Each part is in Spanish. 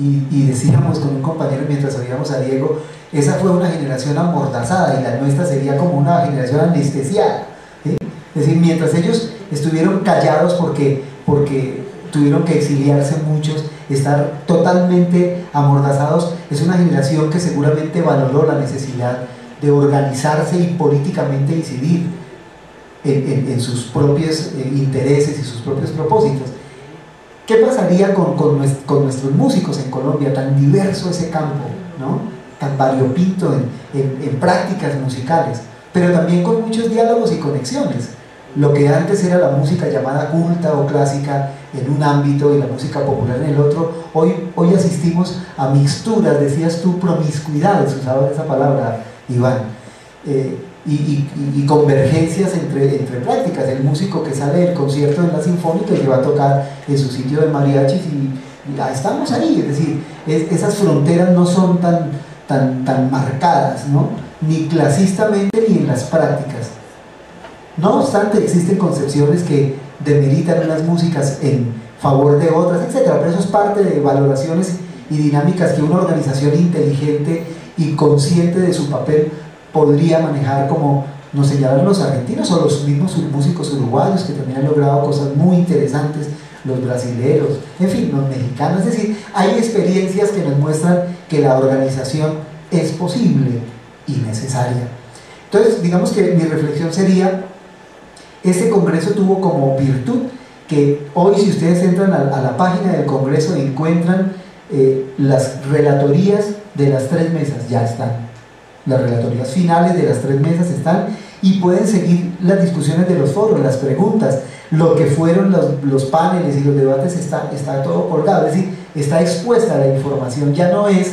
y decíamos con un compañero mientras oíamos a Diego, esa fue una generación amordazada y la nuestra sería como una generación anestesiada, ¿sí? Es decir, mientras ellos estuvieron callados porque tuvieron que exiliarse muchos, estar totalmente amordazados, es una generación que seguramente valoró la necesidad de organizarse y políticamente incidir en sus propios intereses y sus propios propósitos. ¿Qué pasaría con nuestros músicos en Colombia? Tan diverso ese campo, ¿no? Tan variopinto en prácticas musicales, pero también con muchos diálogos y conexiones. Lo que antes era la música llamada culta o clásica en un ámbito y la música popular en el otro, hoy asistimos a mixturas, decías tú, promiscuidades, usabas esa palabra, Iván, y convergencias entre prácticas. El músico que sale del concierto en la sinfónica y que va a tocar en su sitio de mariachis y ya estamos ahí, es decir, esas fronteras no son tan marcadas, ¿no? Ni clasistamente ni en las prácticas. No obstante, existen concepciones que demeritan unas músicas en favor de otras, etc. Pero eso es parte de valoraciones y dinámicas que una organización inteligente y consciente de su papel podría manejar, como nos señalan los argentinos o los mismos músicos uruguayos, que también han logrado cosas muy interesantes, los brasileros, en fin, los mexicanos. Es decir, hay experiencias que nos muestran que la organización es posible y necesaria. Entonces, digamos que mi reflexión sería: este congreso tuvo como virtud que hoy, si ustedes entran a la página del congreso, encuentran las relatorías de las tres mesas, ya están. Las relatorías finales de las tres mesas están, y pueden seguir las discusiones de los foros, las preguntas, lo que fueron los paneles y los debates, está todo colgado. Es decir, está expuesta la información, ya no es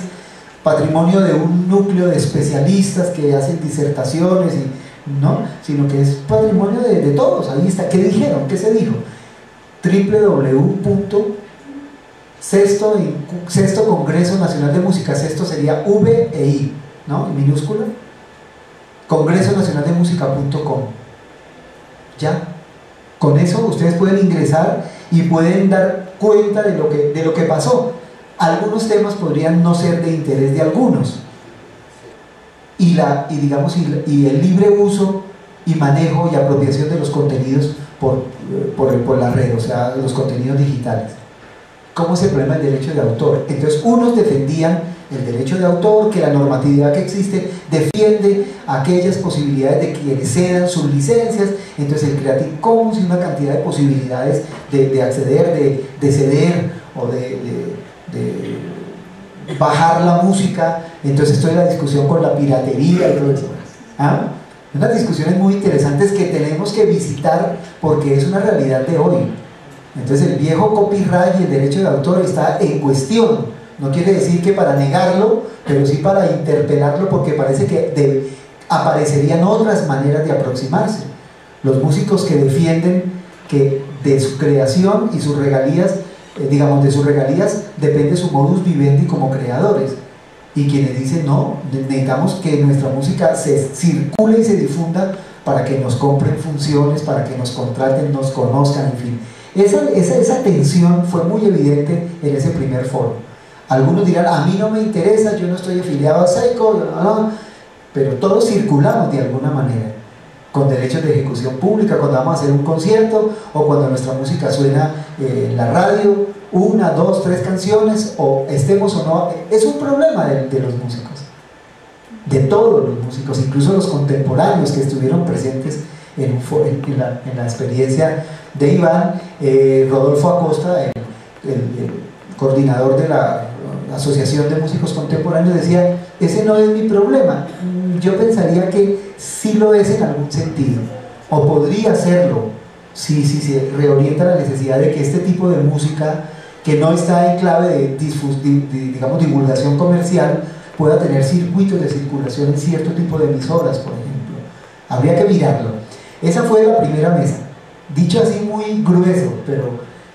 patrimonio de un núcleo de especialistas que hacen disertaciones y ¿no? Sino que es patrimonio de todos. Ahí está, ¿qué dijeron? ¿Qué se dijo? www.sexto Congreso Nacional de Música, sexto sería VEI, ¿no? En minúscula, congresonacionaldemusica.com. Ya, con eso ustedes pueden ingresar y pueden dar cuenta de lo que pasó. Algunos temas podrían no ser de interés de algunos, y el libre uso y manejo y apropiación de los contenidos por la red, o sea, los contenidos digitales. ¿Cómo se problema el derecho de autor? Entonces, unos defendían el derecho de autor, que la normatividad que existe defiende aquellas posibilidades de quienes cedan sus licencias, entonces el Creative Commons y una cantidad de posibilidades de acceder, de ceder o de bajar la música. Entonces, esto es la discusión con la piratería y todo eso. ¿Ah? Unas discusiones muy interesantes que tenemos que visitar porque es una realidad de hoy. Entonces, el viejo copyright y el derecho de autor está en cuestión. No quiere decir que para negarlo, pero sí para interpelarlo, porque parece que aparecerían otras maneras de aproximarse. Los músicos que defienden que de su creación y sus regalías, digamos, de sus regalías depende su modus vivendi como creadores. Y quienes dicen, no, necesitamos que nuestra música se circule y se difunda para que nos compren funciones, para que nos contraten, nos conozcan, en fin. Esa tensión fue muy evidente en ese primer foro. Algunos dirán, a mí no me interesa, yo no estoy afiliado a Sayco, pero todos circulamos de alguna manera, con derechos de ejecución pública, cuando vamos a hacer un concierto o cuando nuestra música suena en la radio, 1, 2, 3 canciones, o estemos o no, es un problema de los músicos, de todos los músicos, incluso los contemporáneos que estuvieron presentes en la experiencia de Iván. Rodolfo Acosta, el coordinador de la Asociación de Músicos Contemporáneos, decía, ese no es mi problema. Yo pensaría que sí lo es en algún sentido, o podría serlo, si se reorienta la necesidad de que este tipo de música, que no está en clave de divulgación comercial, pueda tener circuitos de circulación en cierto tipo de emisoras, por ejemplo. Habría que mirarlo. Esa fue la primera mesa, dicho así muy grueso,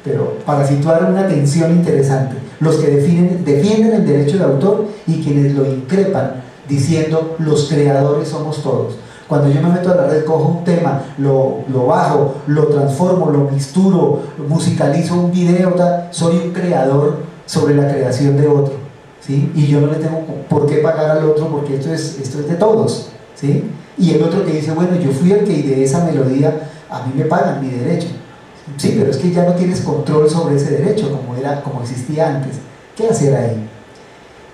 pero para situar una tensión interesante. Los que defienden el derecho de autor y quienes lo increpan diciendo, los creadores somos todos. Cuando yo me meto a la red, cojo un tema, lo bajo, lo transformo, lo mixturo, musicalizo un video, soy un creador sobre la creación de otro, ¿sí? Y yo no le tengo por qué pagar al otro, porque esto es de todos, ¿sí? Y el otro que dice, bueno, yo fui el que ideé esa melodía, a mí me pagan mi derecho. Sí, pero es que ya no tienes control sobre ese derecho como existía antes. ¿Qué hacer ahí?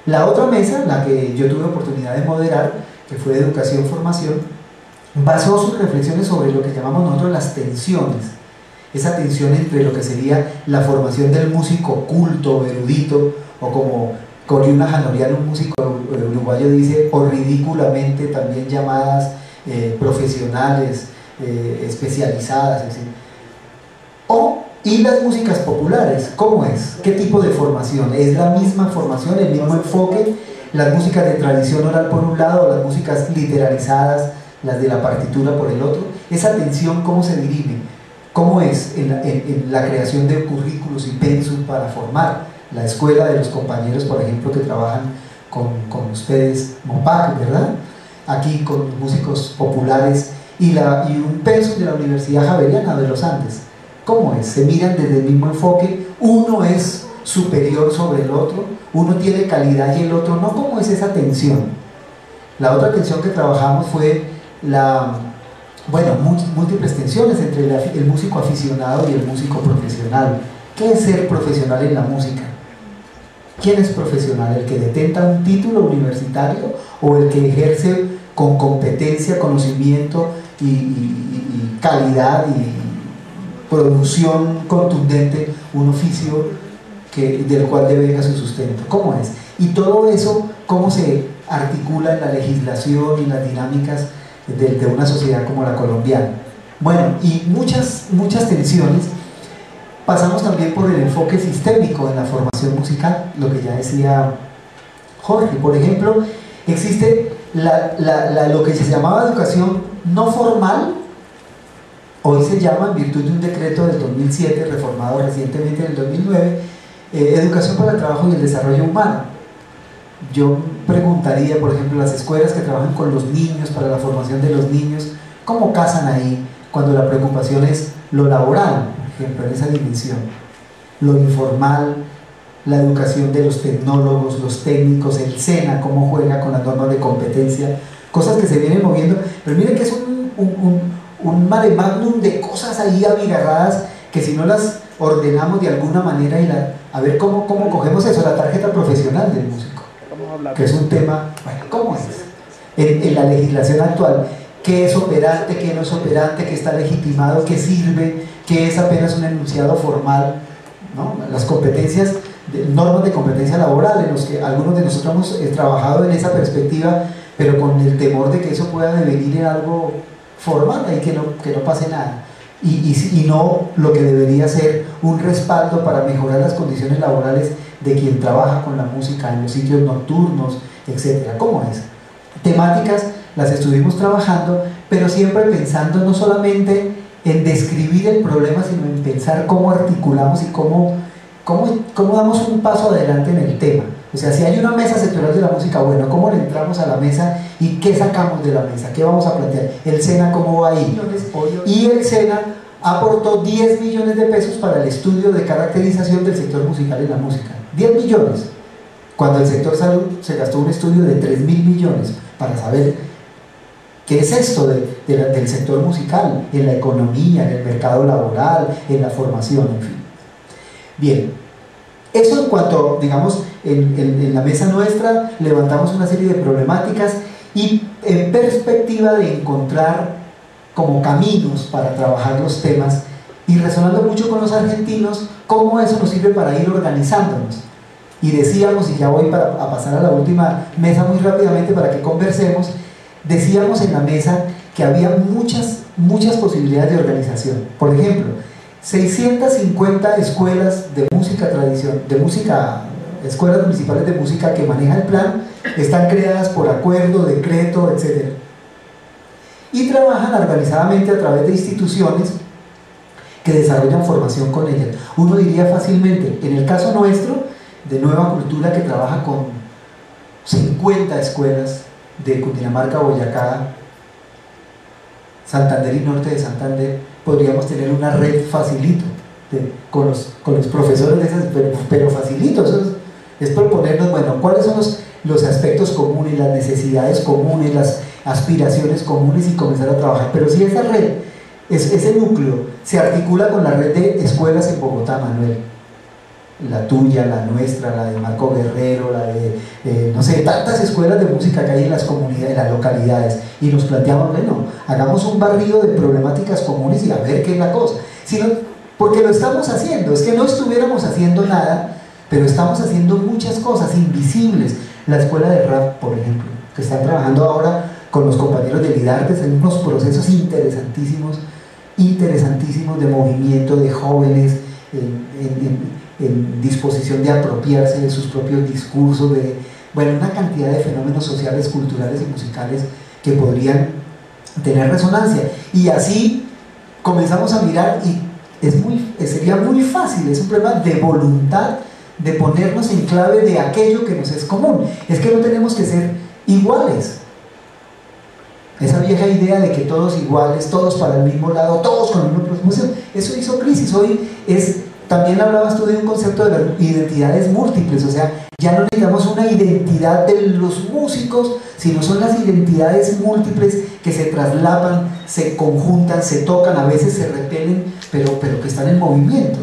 La otra mesa, la que yo tuve oportunidad de moderar, que fue Educación-Formación, basó sus reflexiones sobre lo que llamamos nosotros las tensiones. Esa tensión entre lo que sería la formación del músico culto, erudito, o como Coriúna Janorial, un músico uruguayo, dice, o ridículamente también llamadas profesionales, especializadas, etc. Y las músicas populares, ¿cómo es? ¿Qué tipo de formación? ¿Es la misma formación, el mismo enfoque? Las músicas de tradición oral por un lado, las músicas literalizadas, las de la partitura por el otro. Esa tensión, ¿cómo se dirime? ¿Cómo es en la creación de currículos y pensum para formar la escuela de los compañeros, por ejemplo, que trabajan con ustedes, Mopac, ¿verdad? Aquí con músicos populares y un pensum de la Universidad Javeriana de los Andes. ¿Cómo es? Se miran desde el mismo enfoque, uno es superior sobre el otro, uno tiene calidad y el otro no. ¿Cómo es esa tensión? La otra tensión que trabajamos fue múltiples tensiones entre el músico aficionado y el músico profesional. ¿Qué es ser profesional en la música? ¿Quién es profesional? ¿El que detenta un título universitario o el que ejerce con competencia, conocimiento y calidad y producción contundente un oficio del cual debe venir su sustento? ¿Cómo es? Y todo eso, ¿cómo se articula en la legislación y las dinámicas de una sociedad como la colombiana? Bueno, y muchas tensiones. Pasamos también por el enfoque sistémico en la formación musical, lo que ya decía Jorge. Por ejemplo, existe lo que se llamaba educación no formal. Hoy se llama, en virtud de un decreto del 2007, reformado recientemente en el 2009, Educación para el Trabajo y el Desarrollo Humano. Yo preguntaría, por ejemplo, las escuelas que trabajan con los niños, para la formación de los niños, ¿cómo casan ahí cuando la preocupación es lo laboral, por ejemplo, en esa dimensión? Lo informal, la educación de los tecnólogos, los técnicos, el SENA, cómo juega con las normas de competencia, cosas que se vienen moviendo. Pero miren que es un mare magnum de cosas ahí abigarradas que si no las ordenamos de alguna manera a ver cómo cogemos eso, la tarjeta profesional del músico, que es un tema, bueno, ¿cómo es? En la legislación actual, ¿qué es operante, qué no es operante, qué está legitimado, qué sirve, qué es apenas un enunciado formal, ¿no? Las competencias, normas de competencia laboral, en los que algunos de nosotros hemos trabajado en esa perspectiva, pero con el temor de que eso pueda devenir en algo formal y que no pase nada y no lo que debería ser un respaldo para mejorar las condiciones laborales de quien trabaja con la música en los sitios nocturnos, etcétera. ¿Cómo es? Temáticas las estuvimos trabajando, pero siempre pensando no solamente en describir el problema, sino en pensar cómo articulamos y cómo damos un paso adelante en el tema. O sea, si hay una mesa sectorial de la música, bueno, ¿cómo le entramos a la mesa y qué sacamos de la mesa? ¿Qué vamos a plantear? ¿El SENA cómo va ahí? Y el SENA aportó 10 millones de pesos para el estudio de caracterización del sector musical en la música. 10 millones. Cuando el sector salud se gastó un estudio de 3.000 millones para saber qué es esto del sector musical, en la economía, en el mercado laboral, en la formación, en fin. Bien. Eso en cuanto, digamos, en la mesa nuestra levantamos una serie de problemáticas y en perspectiva de encontrar como caminos para trabajar los temas y resonando mucho con los argentinos, cómo eso nos sirve para ir organizándonos. Y decíamos, y ya voy a pasar a la última mesa muy rápidamente para que conversemos, decíamos en la mesa que había muchas posibilidades de organización. Por ejemplo, 650 escuelas de música tradicional, escuelas municipales de música que maneja el plan, están creadas por acuerdo, decreto, etc. Y trabajan organizadamente a través de instituciones que desarrollan formación con ellas. Uno diría fácilmente, en el caso nuestro, de Nueva Cultura, que trabaja con 50 escuelas de Cundinamarca, Boyacá, Santander y Norte de Santander, podríamos tener una red facilito con los profesores de esas, pero facilito. Eso es proponernos, bueno, cuáles son los aspectos comunes, las necesidades comunes, las aspiraciones comunes, y comenzar a trabajar. Pero si esa red, ese núcleo, se articula con la red de escuelas en Bogotá, Manuel, la tuya, la nuestra, la de Marco Guerrero, la de, no sé, tantas escuelas de música que hay en las comunidades, en las localidades, y nos planteamos, bueno, hagamos un barrido de problemáticas comunes y a ver qué es la cosa. Sino, porque lo estamos haciendo, es que no estuviéramos haciendo nada, pero estamos haciendo muchas cosas invisibles. La escuela de rap, por ejemplo, que están trabajando ahora con los compañeros de Lidartes en unos procesos interesantísimos de movimiento de jóvenes, en disposición de apropiarse de sus propios discursos, de, bueno, una cantidad de fenómenos sociales, culturales y musicales que podrían tener resonancia. Y así comenzamos a mirar, y sería muy fácil, es un problema de voluntad, de ponernos en clave de aquello que nos es común. Es que no tenemos que ser iguales. Esa vieja idea de que todos iguales, todos para el mismo lado, todos con el mismo propósito, eso hizo crisis. Hoy es, también hablabas tú de un concepto de las identidades múltiples, o sea, ya no necesitamos una identidad de los músicos, sino son las identidades múltiples que se traslapan, se conjuntan, se tocan, a veces se repelen, pero que están en movimiento.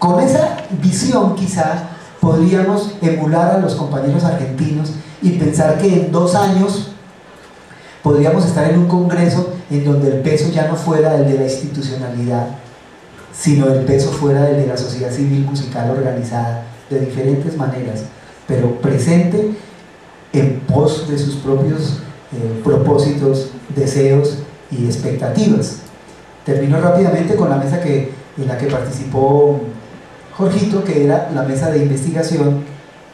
Con esa visión quizá podríamos emular a los compañeros argentinos y pensar que en 2 años podríamos estar en un congreso en donde el peso ya no fuera el de la institucionalidad, sino el peso fuera el de la sociedad civil musical organizada, de diferentes maneras, pero presente en pos de sus propios propósitos, deseos y expectativas. Termino rápidamente con la mesa en la que participó Jorgito, que era la mesa de investigación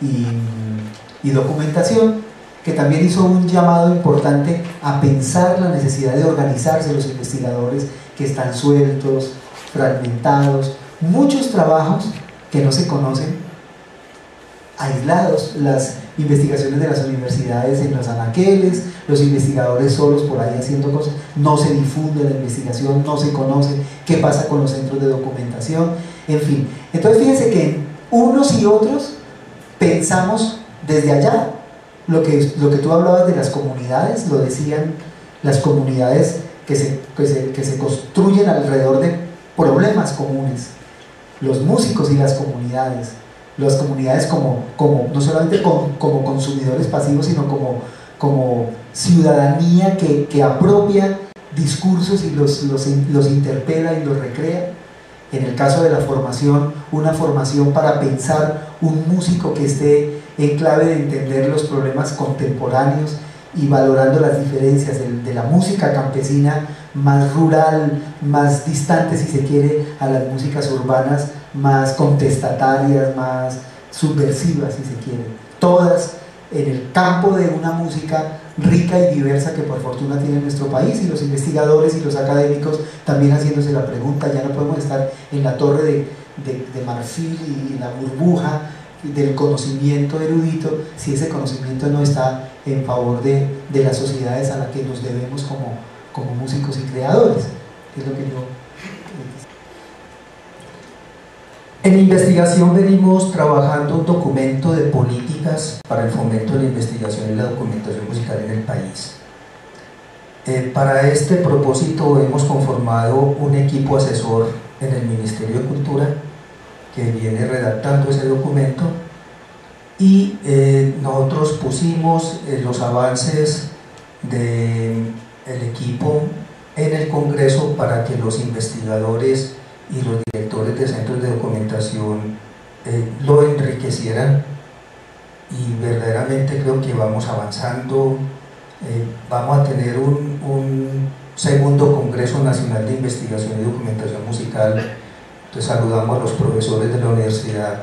y documentación, que también hizo un llamado importante a pensar la necesidad de organizarse los investigadores que están sueltos, fragmentados, muchos trabajos que no se conocen, aislados, las investigaciones de las universidades en los anaqueles, los investigadores solos por ahí haciendo cosas, no se difunde la investigación, no se conoce qué pasa con los centros de documentación, en fin. Entonces fíjense que unos y otros pensamos desde allá. Lo que tú hablabas de las comunidades, lo decían las comunidades que se construyen alrededor de problemas comunes, los músicos y las comunidades como no solamente como consumidores pasivos, sino como ciudadanía que apropia discursos y los interpela y los recrea. En el caso de la formación, una formación para pensar un músico que esté en clave de entender los problemas contemporáneos y valorando las diferencias de la música campesina más rural, más distante si se quiere, a las músicas urbanas más contestatarias, más subversivas si se quiere, todas en el campo de una música rica y diversa que por fortuna tiene nuestro país, y los investigadores y los académicos también haciéndose la pregunta. Ya no podemos estar en la torre de marfil y la burbuja del conocimiento erudito si ese conocimiento no está en favor de las sociedades a las que nos debemos como músicos y creadores. Es lo que yo... En investigación venimos trabajando un documento de políticas para el fomento de la investigación y la documentación musical en el país. Para este propósito hemos conformado un equipo asesor en el Ministerio de Cultura que viene redactando ese documento, y nosotros pusimos los avances del equipo en el Congreso para que los investigadores y los directores de centros de documentación lo enriquecieran, y verdaderamente creo que vamos avanzando. Vamos a tener un segundo Congreso Nacional de Investigación y Documentación Musical. Entonces saludamos a los profesores de la Universidad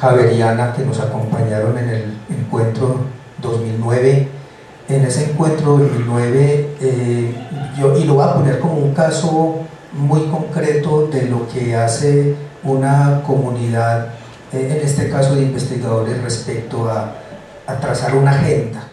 Javeriana que nos acompañaron en el encuentro 2009. En ese encuentro 2009, y lo voy a poner como un caso muy concreto de lo que hace una comunidad, en este caso de investigadores, respecto a trazar una agenda.